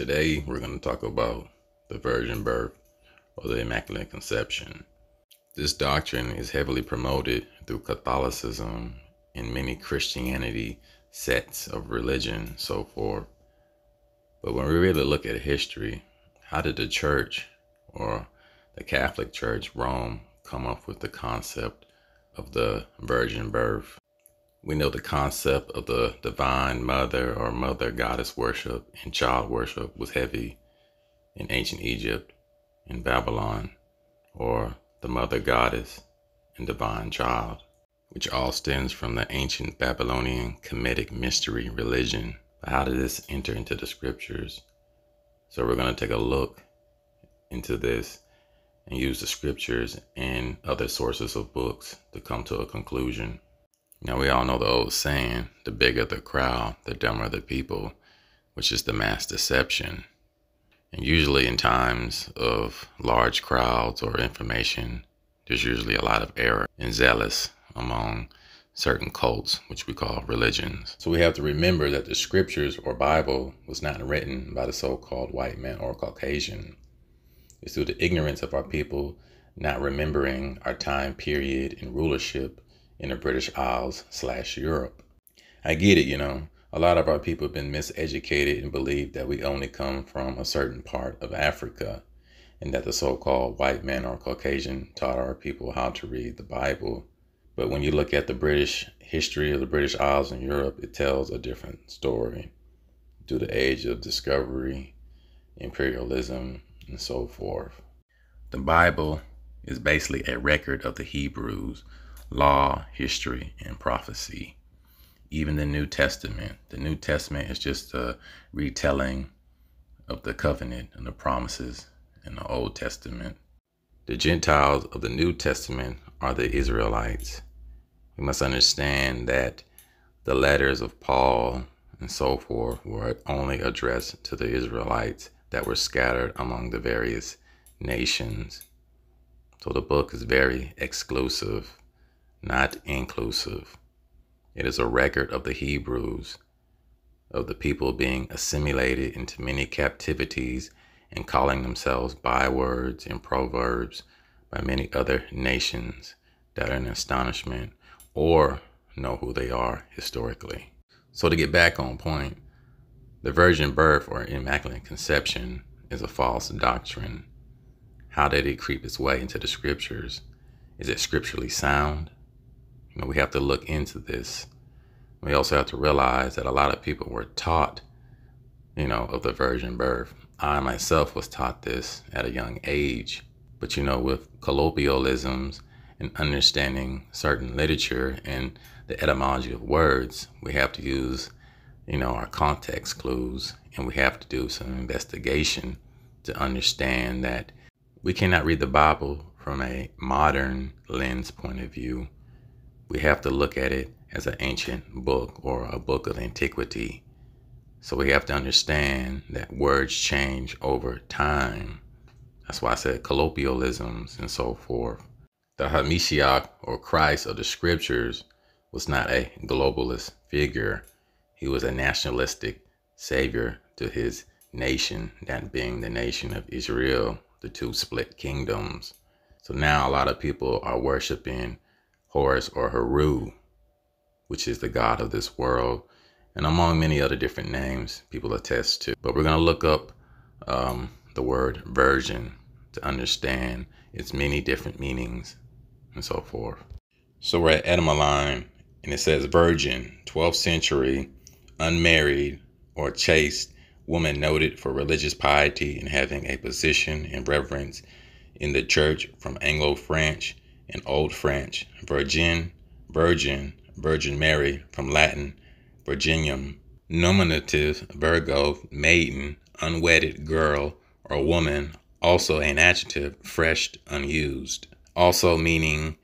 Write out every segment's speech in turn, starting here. Today we're going to talk about the virgin birth or the Immaculate Conception. This doctrine is heavily promoted through Catholicism and many Christianity sects of religion and so forth. But when we really look at history, how did the church or the Catholic Church, Rome, come up with the concept of the virgin birth? We know the concept of the divine mother or mother goddess worship and child worship was heavy in ancient Egypt and Babylon, or the mother goddess and divine child, which all stems from the ancient Babylonian Kemetic mystery religion. But how did this enter into the scriptures? So we're going to take a look into this and use the scriptures and other sources of books to come to a conclusion. Now we all know the old saying, the bigger the crowd, the dumber the people, which is the mass deception. And usually in times of large crowds or information, there's usually a lot of error and zealous among certain cults, which we call religions. So we have to remember that the scriptures or Bible was not written by the so-called white man or Caucasian. It's through the ignorance of our people not remembering our time period and rulership in the British Isles / Europe. I get it, you know. A lot of our people have been miseducated and believe that we only come from a certain part of Africa, and that the so-called white man or Caucasian taught our people how to read the Bible. But when you look at the British history of the British Isles in Europe, it tells a different story due to the age of discovery, imperialism, and so forth. The Bible is basically a record of the Hebrews, law, history, and prophecy. Even the New Testament. The New Testament is just a retelling of the covenant and the promises in the Old Testament. The Gentiles of the New Testament are the Israelites. We must understand that the letters of Paul and so forth were only addressed to the Israelites that were scattered among the various nations. So the book is very exclusive, not inclusive. It is a record of the Hebrews, of the people being assimilated into many captivities and calling themselves bywords and proverbs by many other nations that are in astonishment or know who they are historically. So to get back on point, the virgin birth or Immaculate Conception is a false doctrine. How did it creep its way into the scriptures? Is it scripturally sound? You know, we have to look into this. We also have to realize that a lot of people were taught, you know, of the virgin birth. I myself was taught this at a young age, but you know, with colloquialisms and understanding certain literature and the etymology of words, we have to use, you know, our context clues, and we have to do some investigation to understand that we cannot read the Bible from a modern lens point of view. We have to look at it as an ancient book or a book of antiquity. So we have to understand that words change over time. That's why I said colloquialisms and so forth. The HaMashiach, or Christ of the scriptures, was not a globalist figure. He was a nationalistic savior to his nation, that being the nation of Israel, the two split kingdoms. So now a lot of people are worshiping Horus or Heru, which is the god of this world, and among many other different names people attest to. But we're going to look up the word virgin to understand its many different meanings and so forth. So we're at Etymonline, and it says virgin, 12th century, unmarried or chaste woman noted for religious piety and having a position and reverence in the church, from Anglo-French and Old French, virgin, virgin, Virgin Mary, from Latin, virginium, nominative, virgo, maiden, unwedded girl or woman, also an adjective, fresh, unused, also meaning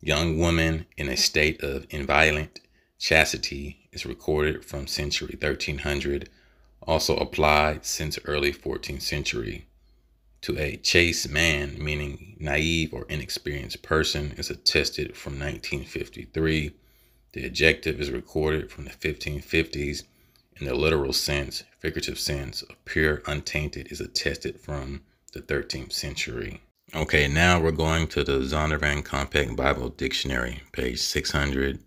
young woman in a state of inviolate chastity, is recorded from century 1300, also applied since early 14th century. To a chaste man, meaning naive or inexperienced person, is attested from 1953. The adjective is recorded from the 1550s in the literal sense, figurative sense of pure, untainted is attested from the 13th century. Okay, now we're going to the Zondervan Compact Bible Dictionary, page 600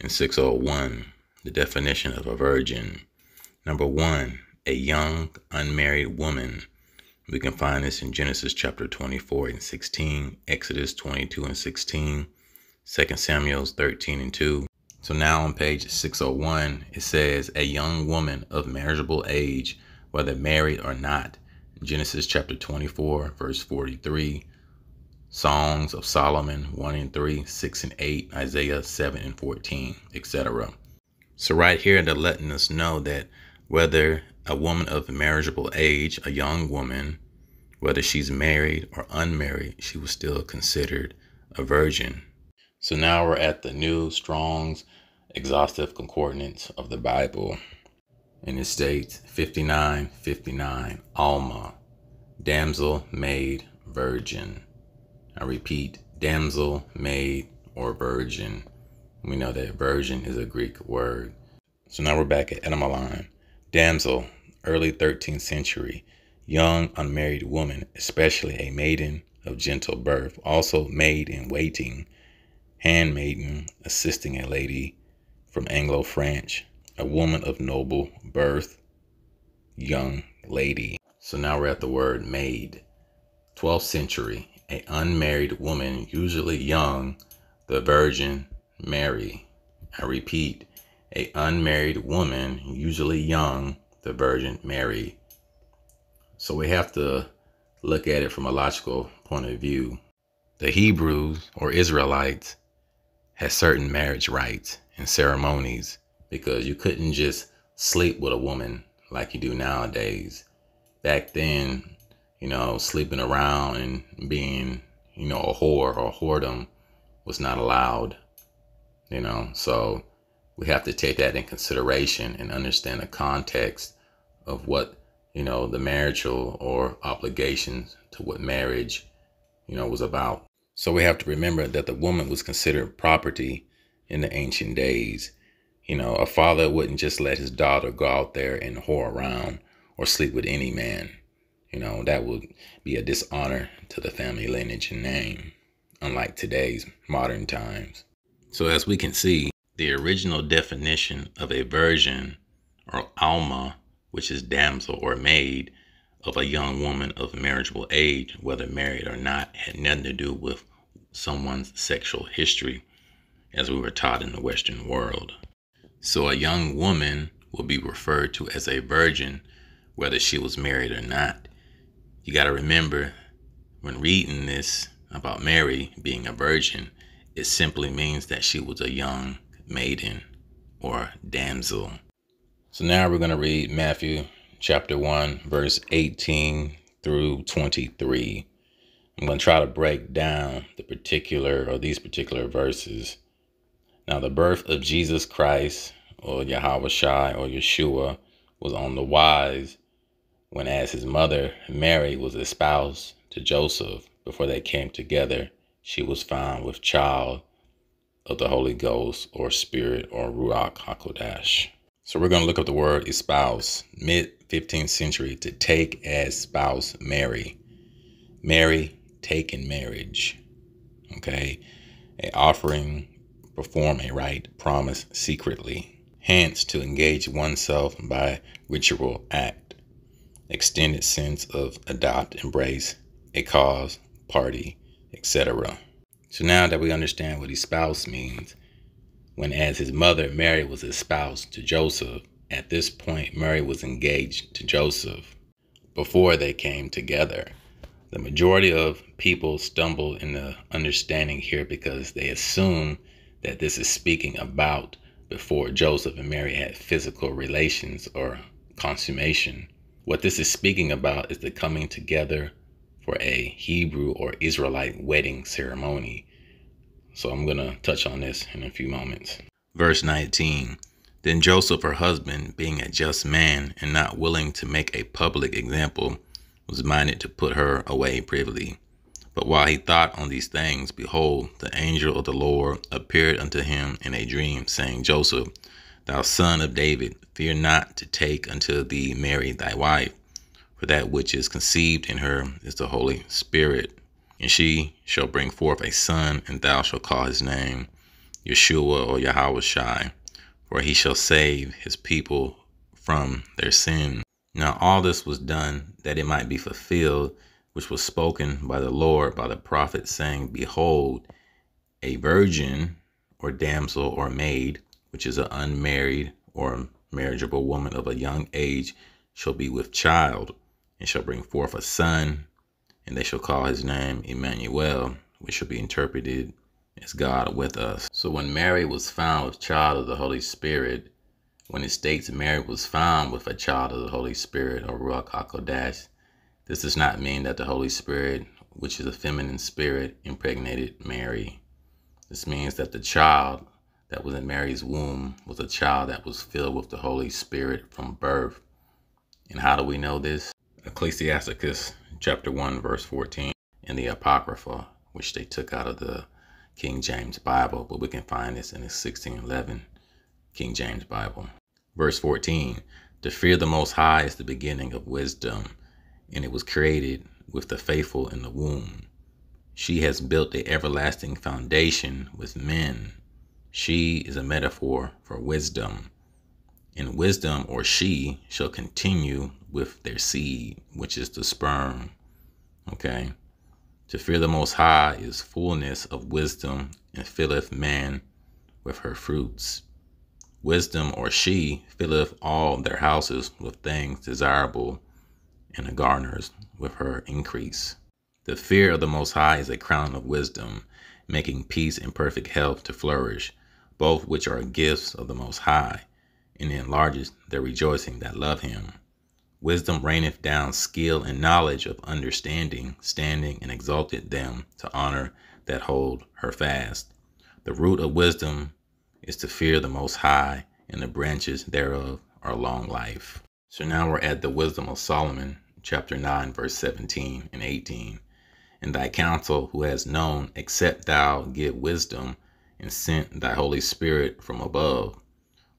and 601. The definition of a virgin. Number one, a young, unmarried woman. We can find this in Genesis chapter 24 and 16, Exodus 22 and 16, 2 Samuel 13 and 2. So now on page 601, it says a young woman of marriageable age, whether married or not. Genesis chapter 24, verse 43, Songs of Solomon 1 and 3, 6 and 8, Isaiah 7 and 14, etc. So right here, they're letting us know that whether a woman of marriageable age, a young woman, whether she's married or unmarried, she was still considered a virgin. So now we're at the new Strong's exhaustive concordance of the Bible. And it states 59:59, Alma, damsel, maid, virgin. I repeat, damsel, maid, or virgin. We know that virgin is a Greek word. So now we're back at Etymonline. Damsel, early 13th century, young unmarried woman, especially a maiden of gentle birth, also maid in waiting, handmaiden, assisting a lady, from Anglo-French, a woman of noble birth, young lady. So now we're at the word maid. 12th century, an unmarried woman, usually young, the Virgin Mary. I repeat, an unmarried woman, usually young, the Virgin Mary. So we have to look at it from a logical point of view. The Hebrews or Israelites had certain marriage rites and ceremonies because you couldn't just sleep with a woman like you do nowadays. Back then, you know, sleeping around and being, you know, a whore or whoredom was not allowed, you know, so we have to take that in consideration and understand the context of what, you know, the marital or obligations to what marriage, you know, was about. So we have to remember that the woman was considered property in the ancient days. You know, a father wouldn't just let his daughter go out there and whore around or sleep with any man. You know, that would be a dishonor to the family lineage and name, unlike today's modern times. So as we can see, the original definition of a virgin or alma, which is damsel or maid of a young woman of marriageable age, whether married or not, had nothing to do with someone's sexual history as we were taught in the Western world. So a young woman will be referred to as a virgin, whether she was married or not. You got to remember when reading this about Mary being a virgin, it simply means that she was a young maiden or damsel. So now we're going to read Matthew chapter 1, verse 18 through 23. I'm going to try to break down the these particular verses. Now, the birth of Jesus Christ or Yahawashi or Yeshua was on the wise when, as his mother, Mary was espoused to Joseph. Before they came together, she was found with child of the Holy Ghost or Spirit or Ruach HaKodesh. So we're going to look up the word espouse, mid-15th century, to take as spouse Mary. Mary, take in marriage. Okay, an offering, perform a rite, promise secretly. Hence, to engage oneself by ritual act. Extended sense of adopt, embrace, a cause, party, etc. So now that we understand what espouse means, when as his mother, Mary was espoused to Joseph, at this point, Mary was engaged to Joseph before they came together. The majority of people stumble in the understanding here because they assume that this is speaking about before Joseph and Mary had physical relations or consummation. What this is speaking about is the coming together for a Hebrew or Israelite wedding ceremony. So I'm going to touch on this in a few moments. Verse 19, then Joseph, her husband, being a just man and not willing to make a public example, was minded to put her away privily. But while he thought on these things, behold, the angel of the Lord appeared unto him in a dream, saying, Joseph, Thou son of David, fear not to take unto thee Mary thy wife, for that which is conceived in her is the Holy Spirit. And she shall bring forth a son, and thou shalt call his name Yeshua, or Yahawashi, for he shall save his people from their sin. Now all this was done that it might be fulfilled, which was spoken by the Lord by the prophet, saying, Behold, a virgin, or damsel, or maid, which is an unmarried or marriageable woman of a young age, shall be with child, and shall bring forth a son, and they shall call his name Emmanuel, which shall be interpreted as God with us. So when Mary was found with child of the Holy Spirit, when it states Mary was found with a child of the Holy Spirit, or Ruach HaKodesh, this does not mean that the Holy Spirit, which is a feminine spirit, impregnated Mary. This means that the child that was in Mary's womb was a child that was filled with the Holy Spirit from birth. And how do we know this? Ecclesiasticus chapter 1 verse 14 in the Apocrypha, which they took out of the King James Bible, but we can find this in the 1611 King James Bible. Verse 14, to fear the Most High is the beginning of wisdom, and it was created with the faithful in the womb. She has built the everlasting foundation with men. She is a metaphor for wisdom. And wisdom, or she, shall continue with their seed, which is the sperm. Okay? To fear the Most High is fullness of wisdom, and filleth man with her fruits. Wisdom, or she, filleth all their houses with things desirable, and the gardeners with her increase. The fear of the Most High is a crown of wisdom, making peace and perfect health to flourish, both which are gifts of the Most High, and enlarges their rejoicing that love him. Wisdom raineth down skill and knowledge of understanding, standing and exalted them to honor that hold her fast. The root of wisdom is to fear the Most High, and the branches thereof are long life. So now we're at the Wisdom of Solomon, chapter 9, verse 17 and 18. And thy counsel who has known, except thou give wisdom, and sent thy Holy Spirit from above.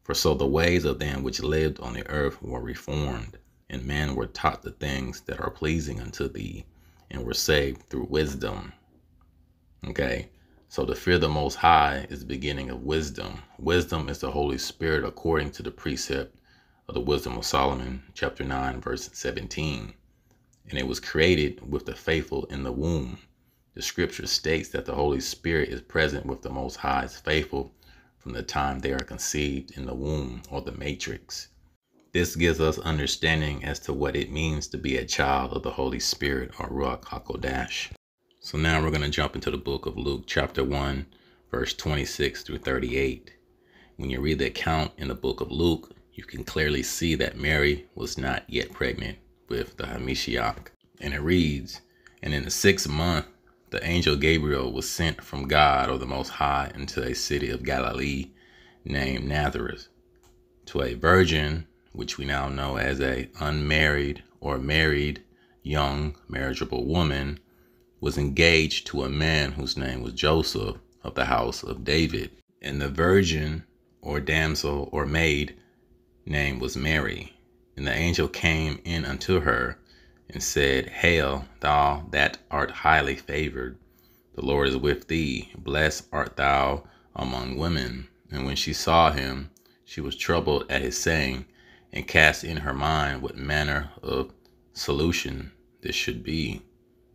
For so the ways of them which lived on the earth were reformed, and men were taught the things that are pleasing unto thee, and were saved through wisdom. Okay, so to fear the Most High is the beginning of wisdom. Wisdom is the Holy Spirit, according to the precept of the Wisdom of Solomon, chapter 9, verse 17. And it was created with the faithful in the womb. The scripture states that the Holy Spirit is present with the Most High's faithful from the time they are conceived in the womb, or the matrix. This gives us understanding as to what it means to be a child of the Holy Spirit, or Ruach HaKodesh. So now we're going to jump into the book of Luke, chapter 1, verse 26 through 38. When you read the account in the book of Luke, you can clearly see that Mary was not yet pregnant with the HaMashiach. And it reads, and in the 6th month, the angel Gabriel was sent from God, or the Most High, into a city of Galilee named Nazareth, to a virgin, which we now know as a unmarried or married young marriageable woman, was engaged to a man whose name was Joseph, of the house of David. And the virgin, or damsel, or maid name was Mary. And the angel came in unto her, and said, Hail, thou that art highly favored, the Lord is with thee, blessed art thou among women. And when she saw him, she was troubled at his saying, and cast in her mind what manner of solution this should be.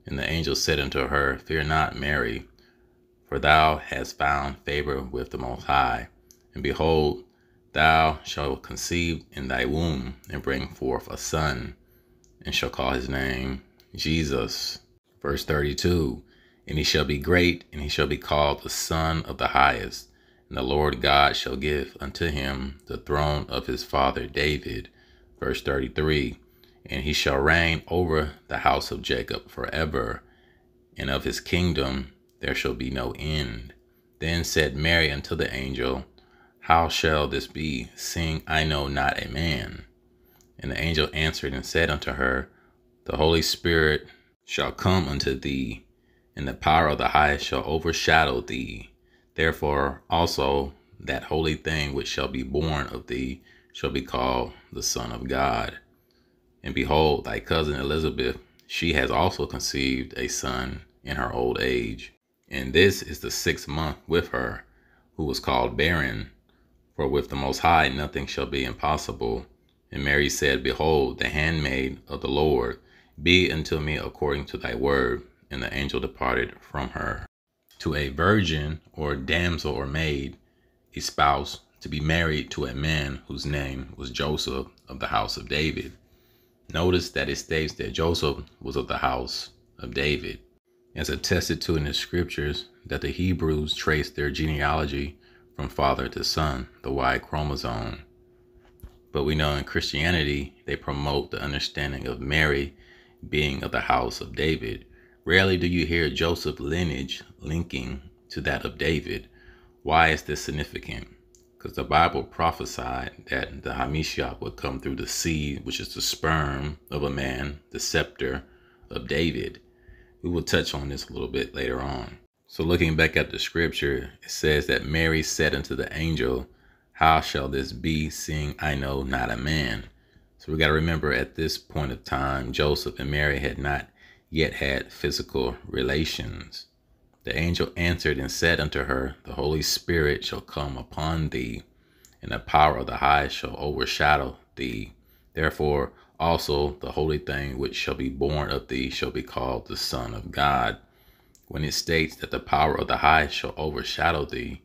And the angel said unto her, Fear not, Mary, for thou hast found favor with the Most High. And behold, thou shalt conceive in thy womb, and bring forth a son, and shall call his name Jesus. Verse 32, and he shall be great, and he shall be called the Son of the Highest. And the Lord God shall give unto him the throne of his father David. Verse 33, and he shall reign over the house of Jacob forever, and of his kingdom there shall be no end. Then said Mary unto the angel, How shall this be, seeing I know not a man? And the angel answered and said unto her, The Holy Spirit shall come unto thee, and the power of the Highest shall overshadow thee. Therefore also that holy thing which shall be born of thee shall be called the Son of God. And behold, thy cousin Elizabeth, she has also conceived a son in her old age. And this is the 6th month with her, who was called barren, for with the Most High nothing shall be impossible. And Mary said, Behold, the handmaid of the Lord, be unto me according to thy word. And the angel departed from her. To a virgin, or damsel, or maid, a spouse, to be married to a man whose name was Joseph, of the house of David. Notice that it states that Joseph was of the house of David. As attested to in the scriptures, that the Hebrews traced their genealogy from father to son, the Y chromosome. But we know in Christianity, they promote the understanding of Mary being of the house of David. Rarely do you hear Joseph's lineage linking to that of David. Why is this significant? Because the Bible prophesied that the HaMashiach would come through the seed, which is the sperm of a man, the scepter of David. We will touch on this a little bit later on. So looking back at the scripture, it says that Mary said unto the angel, How shall this be, seeing I know not a man? So we got to remember, at this point of time, Joseph and Mary had not yet had physical relations. The angel answered and said unto her, The Holy Spirit shall come upon thee, and the power of the High shall overshadow thee. Therefore also the holy thing which shall be born of thee shall be called the Son of God. When it states that the power of the High shall overshadow thee,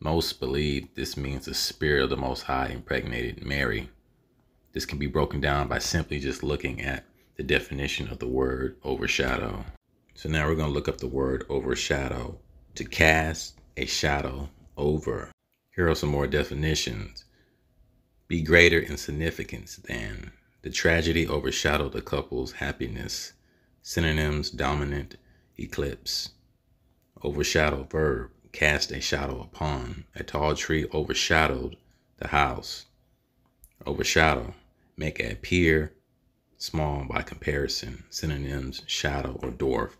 most believe this means the Spirit of the Most High impregnated Mary. This can be broken down by simply just looking at the definition of the word overshadow. So now we're going to look up the word overshadow. To cast a shadow over. Here are some more definitions. Be greater in significance than. The tragedy overshadowed the couple's happiness. Synonyms: dominant, eclipse. Overshadow, verb, cast a shadow upon. A tall tree overshadowed the house. Overshadow, make appear small by comparison. Synonyms: shadow or dwarf.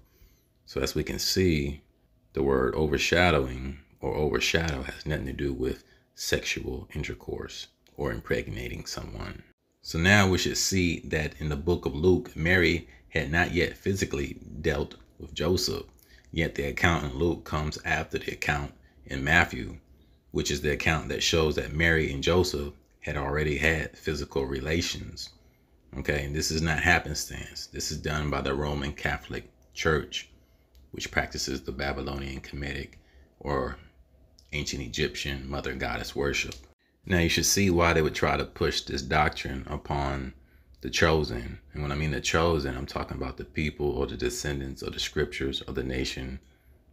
So as we can see, the word overshadowing or overshadow has nothing to do with sexual intercourse or impregnating someone. So now we should see that in the book of Luke, Mary had not yet physically dealt with Joseph, yet the account in Luke comes after the account in Matthew, which is the account that shows that Mary and Joseph had already had physical relations. Okay, and this is not happenstance. This is done by the Roman Catholic Church, which practices the Babylonian Kemetic or ancient Egyptian mother goddess worship. Now you should see why they would try to push this doctrine upon the chosen. And when I mean the chosen, I'm talking about the people or the descendants of the scriptures of the nation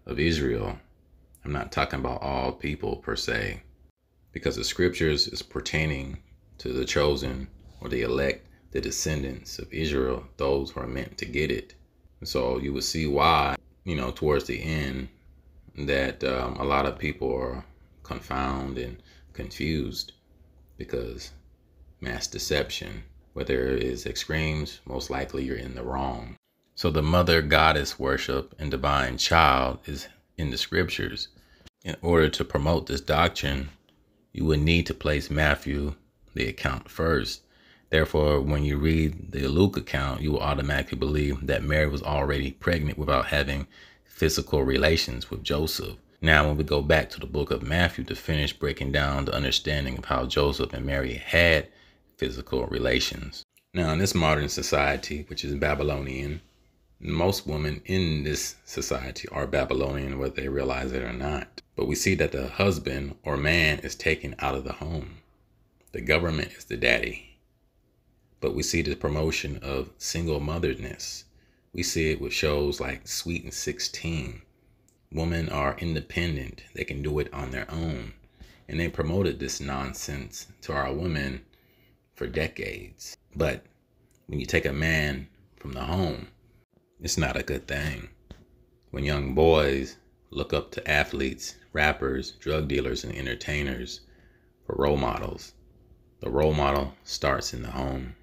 of Israel. I'm not talking about all people per se, because the scriptures is pertaining to the chosen or the elect, the descendants of Israel, those who are meant to get it. And so you will see why, you know, towards the end, that a lot of people are confounded and confused because mass deception. Where there is extremes, most likely you're in the wrong. So the mother goddess worship and divine child is in the scriptures. In order to promote this doctrine, you would need to place Matthew, the account, first. Therefore, when you read the Luke account, you will automatically believe that Mary was already pregnant without having physical relations with Joseph. Now, when we go back to the book of Matthew to finish breaking down the understanding of how Joseph and Mary had physical relations. Now, in this modern society, which is Babylonian, most women in this society are Babylonian, whether they realize it or not. But we see that the husband or man is taken out of the home. The government is the daddy. But we see the promotion of single motherness. We see it with shows like Sweet and 16. Women are independent. They can do it on their own. And they promoted this nonsense to our women for decades. But when you take a man from the home, it's not a good thing. When young boys look up to athletes, rappers, drug dealers, and entertainers for role models, the role model starts in the home.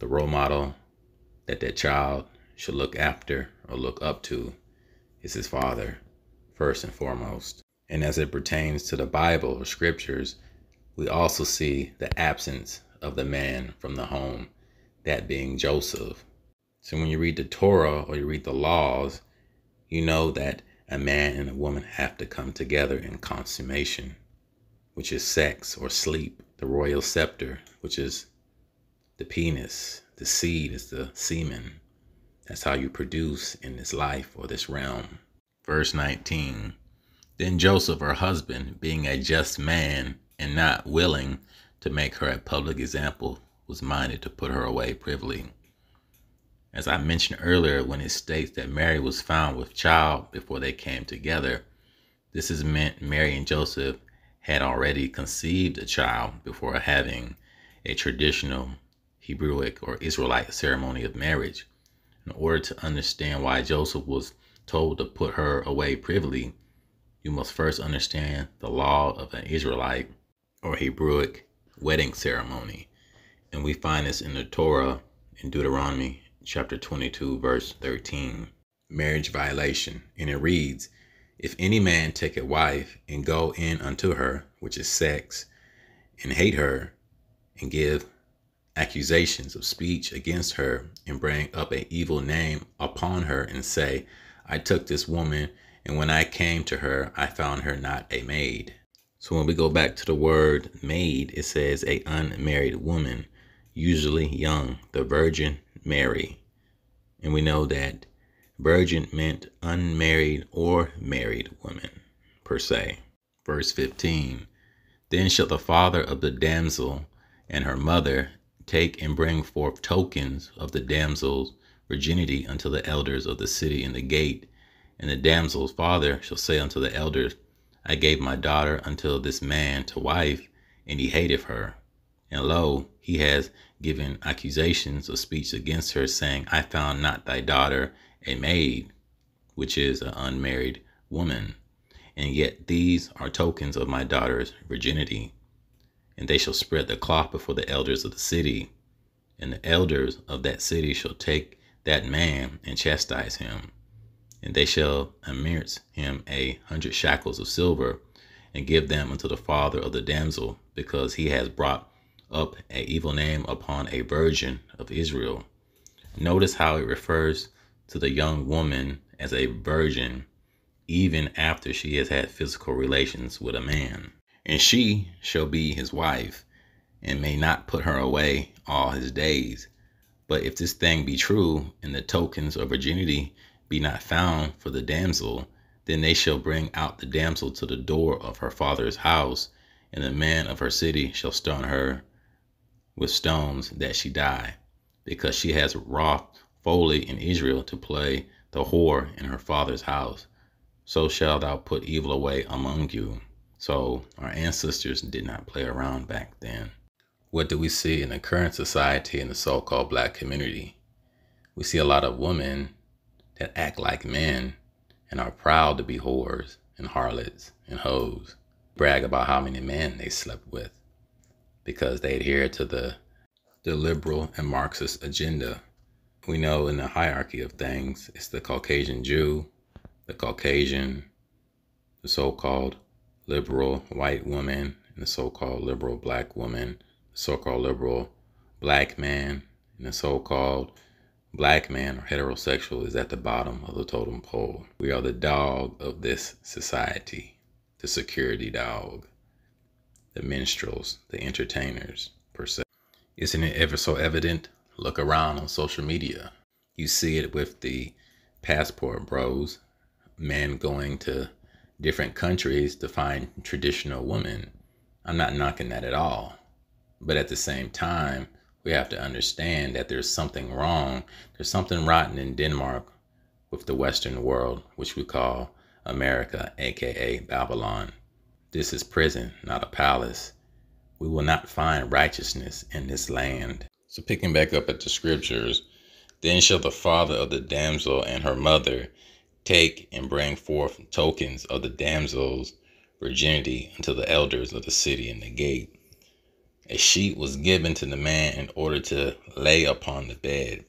The role model that that child should look after or look up to is his father, first and foremost. And as it pertains to the Bible or scriptures, we also see the absence of the man from the home, that being Joseph. So when you read the Torah or you read the laws, you know that a man and a woman have to come together in consummation, which is sex or sleep, the royal scepter, which is the penis, the seed is the semen. That's how you produce in this life or this realm. Verse 19, then Joseph, her husband, being a just man and not willing to make her a public example, was minded to put her away privily. As I mentioned earlier, when it states that Mary was found with child before they came together, this is meant Mary and Joseph had already conceived a child before having a traditional Hebrewic or Israelite ceremony of marriage. In order to understand why Joseph was told to put her away privily, you must first understand the law of an Israelite or Hebrewic wedding ceremony. And we find this in the Torah in Deuteronomy chapter 22, verse 13, marriage violation. And it reads, if any man take a wife and go in unto her, which is sex, and hate her, and give accusations of speech against her, and bring up an evil name upon her, and say, I took this woman, and when I came to her, I found her not a maid. So when we go back to the word maid, it says a unmarried woman, usually young, the Virgin Mary. And we know that virgin meant unmarried or married woman, per se. Verse 15, then shall the father of the damsel and her mother take and bring forth tokens of the damsel's virginity unto the elders of the city in the gate. And the damsel's father shall say unto the elders, I gave my daughter unto this man to wife, and he hateth her. And lo, he has given accusations of speech against her, saying, I found not thy daughter a maid, which is an unmarried woman. And yet these are tokens of my daughter's virginity. And they shall spread the cloth before the elders of the city. And the elders of that city shall take that man and chastise him. And they shall amerce him 100 shekels of silver, and give them unto the father of the damsel, because he has brought up an evil name upon a virgin of Israel. Notice how it refers to the young woman as a virgin, even after she has had physical relations with a man. And she shall be his wife, and may not put her away all his days. But if this thing be true, and the tokens of virginity be not found for the damsel, then they shall bring out the damsel to the door of her father's house, and the man of her city shall stone her with stones that she die, because she has wrought folly in Israel to play the whore in her father's house. So shalt thou put evil away among you. So our ancestors did not play around back then. What do we see in the current society in the so-called black community? We see a lot of women that act like men and are proud to be whores and harlots and hoes, brag about how many men they slept with, because they adhere to the liberal and Marxist agenda. We know in the hierarchy of things, it's the Caucasian Jew, the Caucasian, the so-called liberal white woman, and the so-called liberal black woman, the so-called liberal black man, and the so-called black man or heterosexual is at the bottom of the totem pole. We are the dog of this society, the security dog, the minstrels, the entertainers, per se. Isn't it ever so evident? Look around on social media. You see it with the passport bros, men going to different countries to find traditional women. I'm not knocking that at all. But at the same time, we have to understand that there's something wrong. There's something rotten in Denmark with the Western world, which we call America, aka Babylon. This is prison, not a palace. We will not find righteousness in this land. So picking back up at the scriptures, then shall the father of the damsel and her mother take and bring forth tokens of the damsel's virginity unto the elders of the city in the gate. A sheet was given to the man in order to lay upon the bed.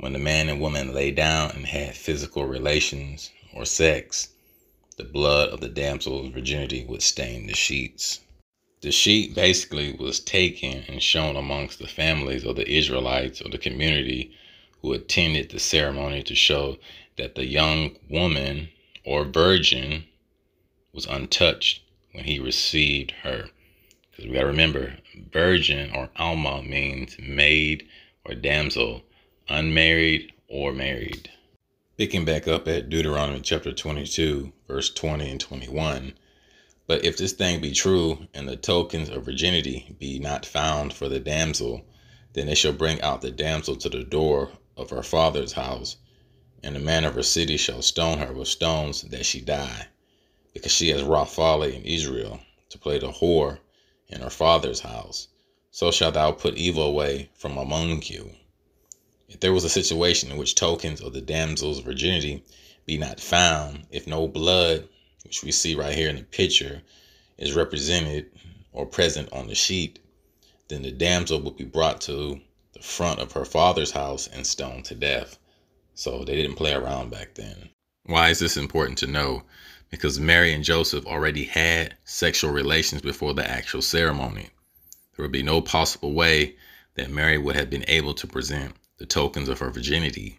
When the man and woman lay down and had physical relations or sex, The blood of the damsel's virginity would stain the sheets. The sheet basically was taken and shown amongst the families of the Israelites or the community who attended the ceremony to show that the young woman or virgin was untouched when he received her. Because we got to remember, virgin or alma means maid or damsel, unmarried or married. Picking back up at Deuteronomy chapter 22, verse 20 and 21. But if this thing be true, and the tokens of virginity be not found for the damsel, then they shall bring out the damsel to the door of her father's house, and the man of her city shall stone her with stones that she die, because she has wrought folly in Israel to play the whore in her father's house. So shalt thou put evil away from among you. If there was a situation in which tokens of the damsel's virginity be not found, if no blood, which we see right here in the picture, is represented or present on the sheet, then the damsel would be brought to the front of her father's house and stoned to death. So they didn't play around back then. Why is this important to know? Because Mary and Joseph already had sexual relations before the actual ceremony. There would be no possible way that Mary would have been able to present the tokens of her virginity.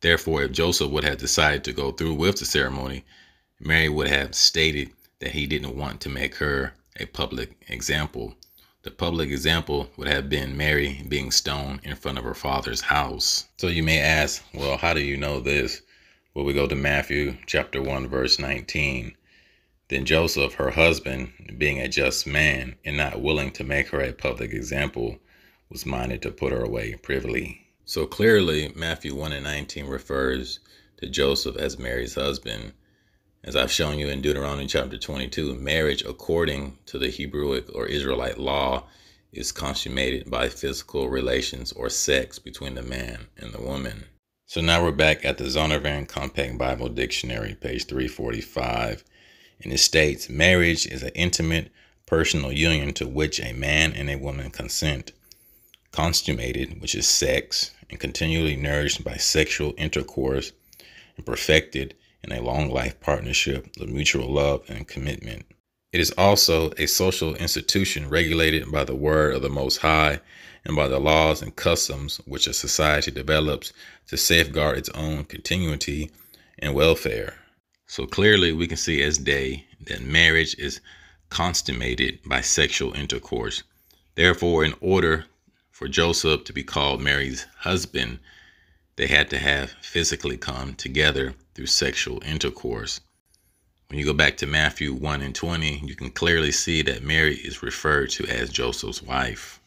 Therefore, if Joseph would have decided to go through with the ceremony, Mary would have stated that he didn't want to make her a public example. The public example would have been Mary being stoned in front of her father's house. So you may ask, well, how do you know this? Well, we go to Matthew chapter 1, verse 19. Then Joseph, her husband, being a just man and not willing to make her a public example, was minded to put her away privily. So clearly, Matthew 1 and 19 refers to Joseph as Mary's husband. As I've shown you in Deuteronomy chapter 22, marriage, according to the Hebrewic or Israelite law, is consummated by physical relations or sex between the man and the woman. So now we're back at the Zondervan Compact Bible Dictionary, page 345, and it states, marriage is an intimate, personal union to which a man and a woman consent, consummated, which is sex, and continually nourished by sexual intercourse and perfected in a long life partnership of mutual love and commitment. It is also a social institution regulated by the word of the Most High and by the laws and customs which a society develops to safeguard its own continuity and welfare. So clearly we can see as day that marriage is consummated by sexual intercourse. Therefore, in order for Joseph to be called Mary's husband, they had to have physically come together through sexual intercourse. When you go back to Matthew 1 and 20, you can clearly see that Mary is referred to as Joseph's wife.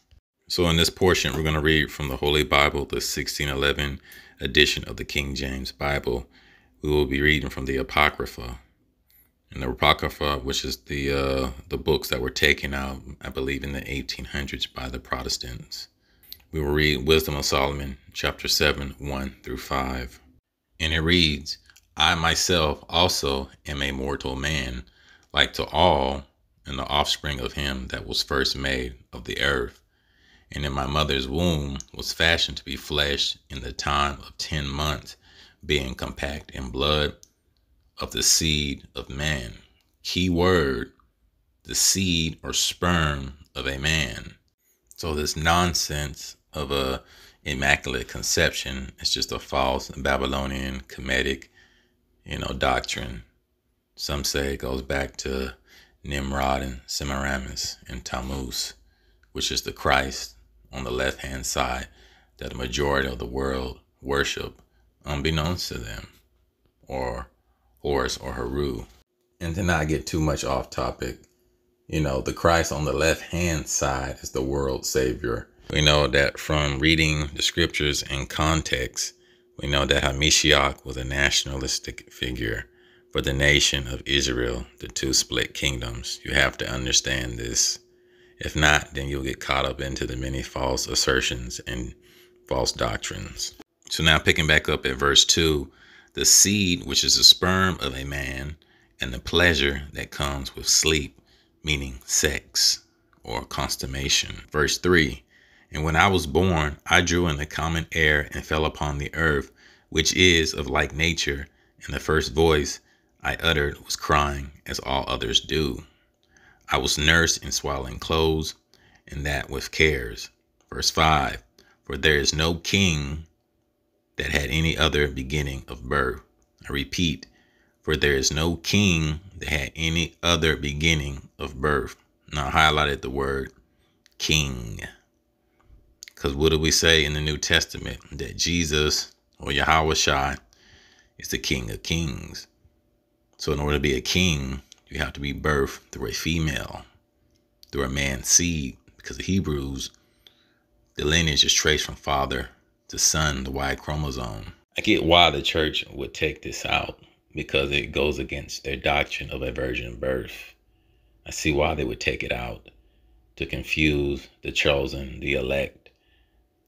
So in this portion, we're going to read from the Holy Bible, the 1611 edition of the King James Bible. We will be reading from the Apocrypha. And the Apocrypha, which is the books that were taken out, I believe, in the 1800s by the Protestants. We will read Wisdom of Solomon, chapter 7, 1 through 5. And it reads, I myself also am a mortal man, like to all, and the offspring of him that was first made of the earth, and in my mother's womb was fashioned to be flesh in the time of 10 months, being compact in blood of the seed of man. Key word, the seed or sperm of a man. So this nonsense of a immaculate conception is just a false Babylonian Kemetic, doctrine. Some say it goes back to Nimrod and Semiramis and Tammuz, which is the Christ on the left-hand side that the majority of the world worship, unbeknownst to them, or Horus or Heru. And to not get too much off topic, the Christ on the left-hand side is the world savior. We know that from reading the scriptures in context, we know that HaMashiach was a nationalistic figure for the nation of Israel, the two split kingdoms. You have to understand this. If not, then you'll get caught up into the many false assertions and false doctrines. So now picking back up at verse 2, the seed, which is the sperm of a man, and the pleasure that comes with sleep, meaning sex or consummation. Verse 3, and when I was born, I drew in the common air and fell upon the earth, which is of like nature, and the first voice I uttered was crying, as all others do. I was nursed in swaddling clothes, and that with cares. Verse 5, for there is no king that had any other beginning of birth. I repeat, for there is no king that had any other beginning of birth. Now, I highlighted the word king, because what do we say in the New Testament? That Jesus, or Yahawashi, is the King of Kings. So in order to be a king, you have to be birthed through a female, through a man's seed, because the Hebrews, the lineage is traced from father to son, the Y chromosome. I get why the church would take this out, because it goes against their doctrine of a virgin birth. I see why they would take it out, to confuse the chosen, the elect,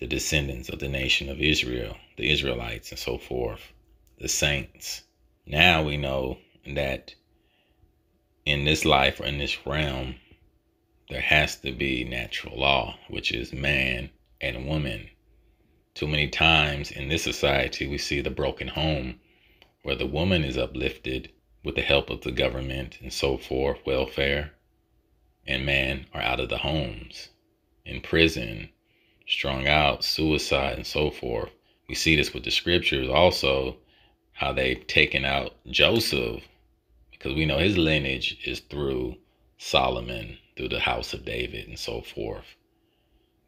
the descendants of the nation of Israel, the Israelites and so forth, the saints. Now we know that in this life or in this realm, there has to be natural law, which is man and woman. Too many times in this society, we see the broken home where the woman is uplifted with the help of the government and so forth, welfare, and men are out of the homes, in prison, strung out, suicide, and so forth. We see this with the scriptures also, how they've taken out Joseph, because we know his lineage is through Solomon, through the house of David and so forth,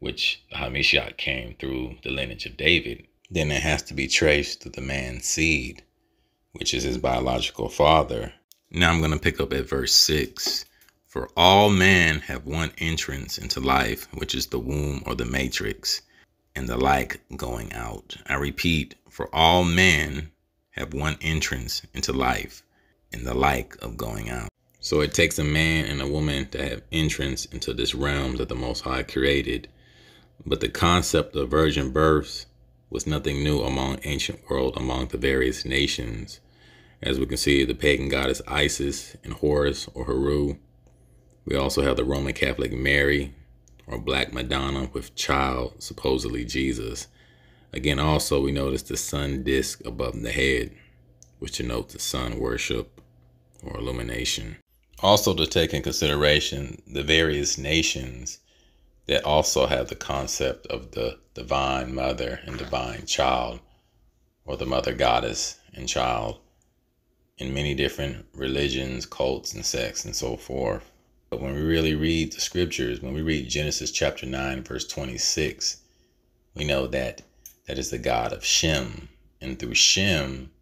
which the HaMashiach came through the lineage of David. Then it has to be traced to the man's seed, which is his biological father. Now I'm going to pick up at verse 6. For all men have one entrance into life, which is the womb or the matrix, and the like going out. I repeat, for all men have one entrance into life, and the like of going out. So it takes a man and a woman to have entrance into this realm that the Most High created. But the concept of virgin births was nothing new among ancient world, among the various nations. As we can see, the pagan goddess Isis and Horus or Heru. We also have the Roman Catholic Mary or Black Madonna with child, supposedly Jesus. Again, also we notice the sun disk above the head, which denotes the sun worship or illumination. Also to take in consideration the various nations that also have the concept of the divine mother and divine child, or the mother goddess and child, in many different religions, cults and sects and so forth. But when we really read the scriptures, when we read Genesis chapter 9, verse 26, we know that that is the God of Shem. And through Shem,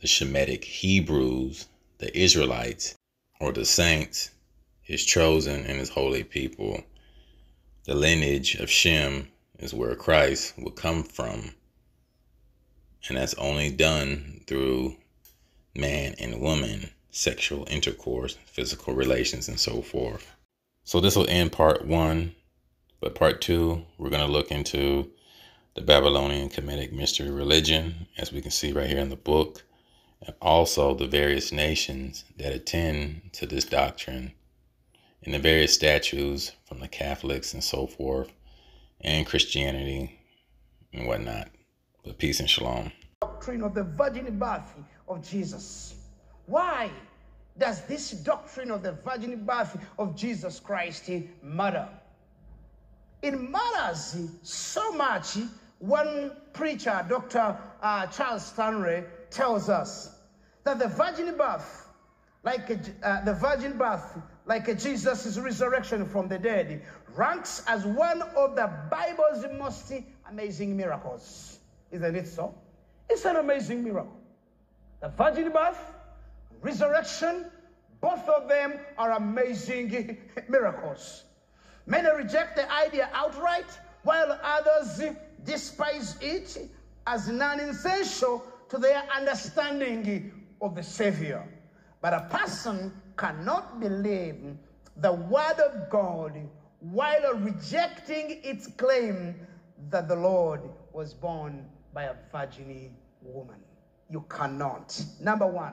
the Shemetic Hebrews, the Israelites, or the saints, his chosen and his holy people, the lineage of Shem is where Christ will come from. And that's only done through man and woman, sexual intercourse, physical relations, and so forth. So this will end part one, but part two, we're going to look into the Babylonian Kemetic mystery religion, as we can see right here in the book, and also the various nations that attend to this doctrine, and the various statues from the Catholics and so forth, and Christianity and whatnot. But peace and shalom. Doctrine of the virgin birth of Jesus. Why does this doctrine of the virgin birth of Jesus Christ matter? It matters so much when preacher Dr. Charles Stanley tells us that the virgin birth, like Jesus' resurrection from the dead, ranks as one of the Bible's most amazing miracles. Isn't it so? It's an amazing miracle. The virgin birth, resurrection, both of them are amazing miracles. Many reject the idea outright, while others despise it as non-essential to their understanding of the Savior. But a person cannot believe the Word of God while rejecting its claim that the Lord was born by a virgin woman. You cannot. Number one.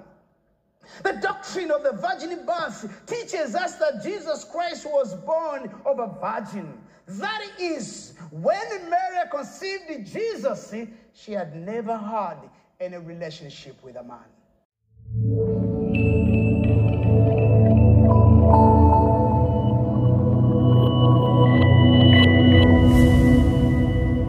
The doctrine of the virgin birth teaches us that Jesus Christ was born of a virgin. That is, when Mary conceived Jesus, she had never had any relationship with a man.